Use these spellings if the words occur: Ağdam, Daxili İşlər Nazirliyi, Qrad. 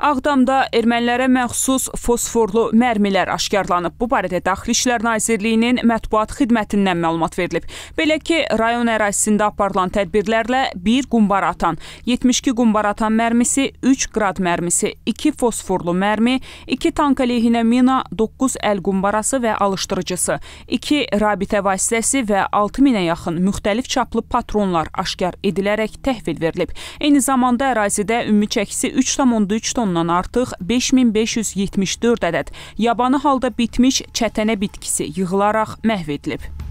Ağdamda ermənilərə məxsus fosforlu mərmilər aşkarlanıb. Bu barədə Daxili İşlər Nazirliyinin mətbuat xidmətindən məlumat verilib. Belə ki, rayon ərazisində aparılan tədbirlərlə 1 qumbara atan, 72 qumbara atan mərmisi, 3 Qrad mərmisi, 2 fosforlu mərmi, 2 tank əleyhinə mina, 9 əl qumbarası və alışdırıcısı, 2 rabitə vasitəsi və 6000-ə yaxın müxtəlif çaplı patronlar aşkar edilərək təhvil verilib. Eyni zamanda ərazidə ümumi çəkisi 3,3 ton artıq 5574 ədəd yabanı halda bitmiş çətənə bitkisi yığılaraq məhv edilib.